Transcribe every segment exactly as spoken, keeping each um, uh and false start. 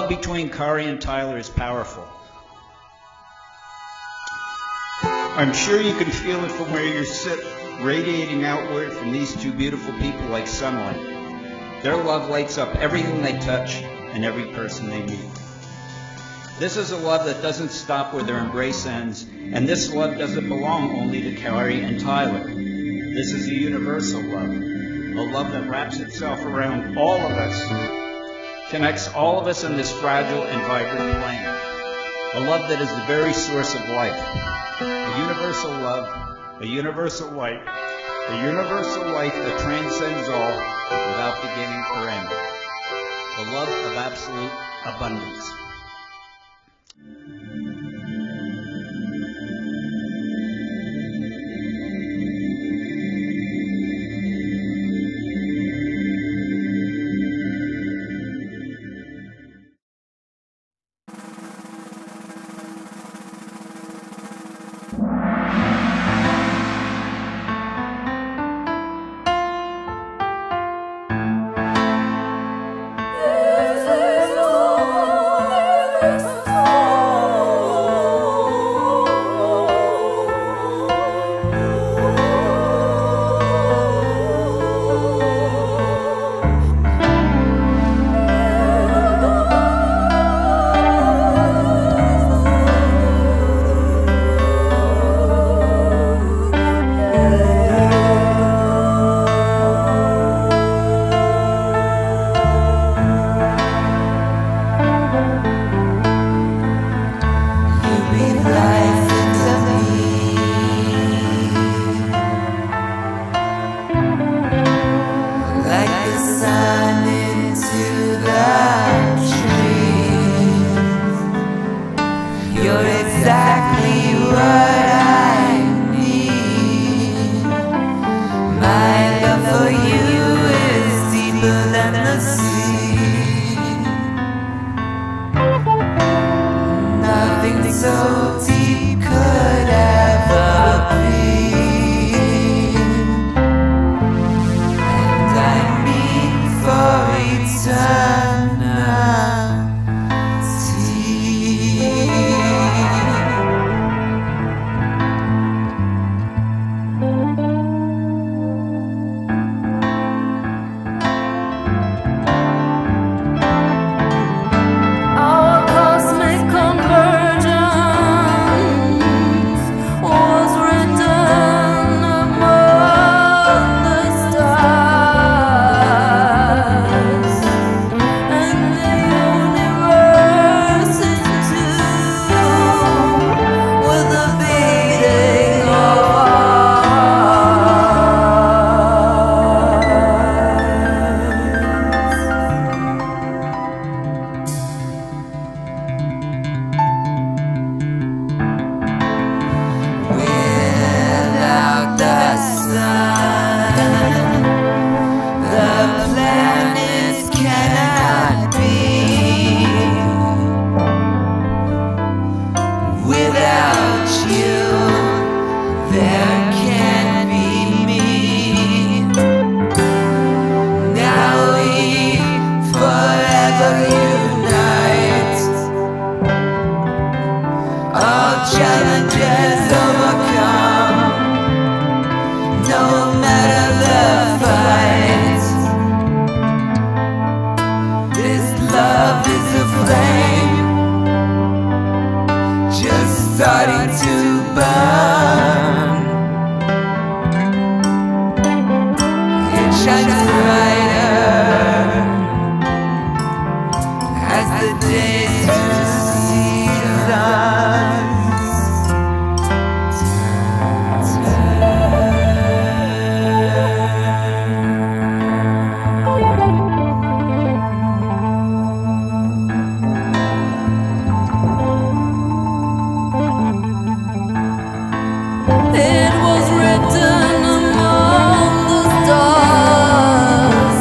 love between Cari and Tyler is powerful. I'm sure you can feel it from where you sit, radiating outward from these two beautiful people like sunlight. Their love lights up everything they touch and every person they meet. This is a love that doesn't stop where their embrace ends, and this love doesn't belong only to Cari and Tyler. This is a universal love, a love that wraps itself around all of us, connects all of us on this fragile and vibrant planet, a love that is the very source of life, a universal love, a universal light, the universal life that transcends all without beginning or end. The love of absolute abundance. It was written among the stars.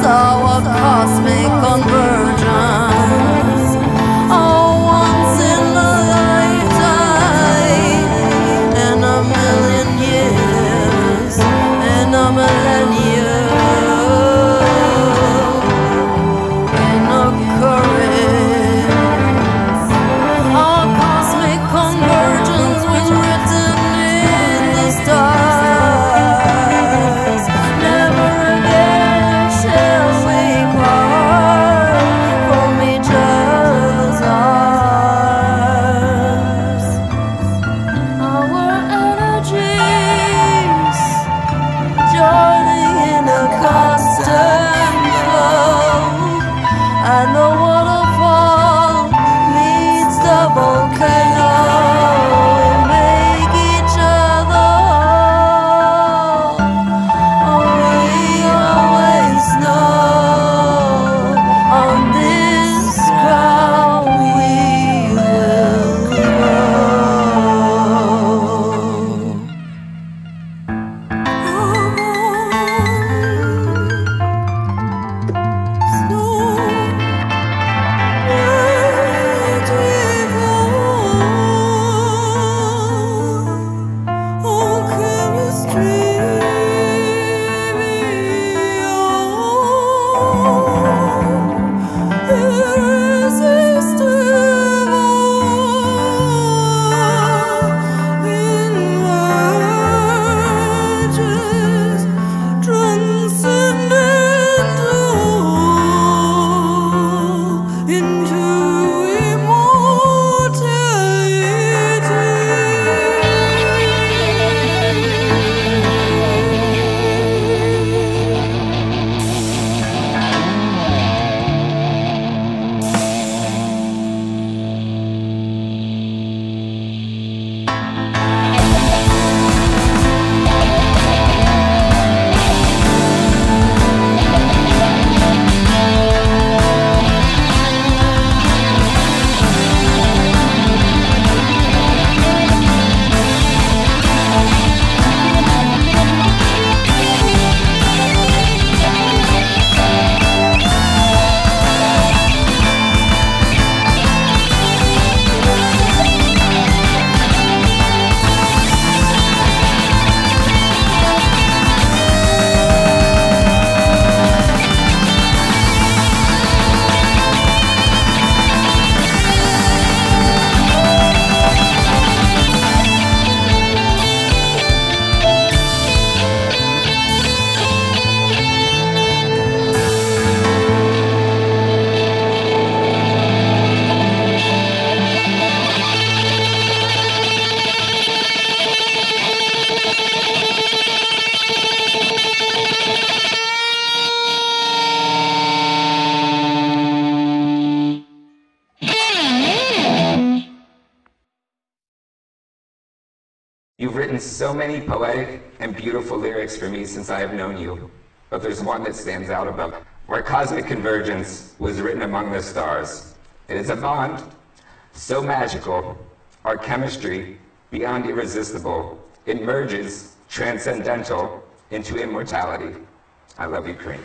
so many poetic and beautiful lyrics for me since I have known you, but there's one that stands out above, where Cosmic Convergence was written among the stars. It is a bond so magical, our chemistry beyond irresistible, it merges transcendental into immortality. I love Ukraine.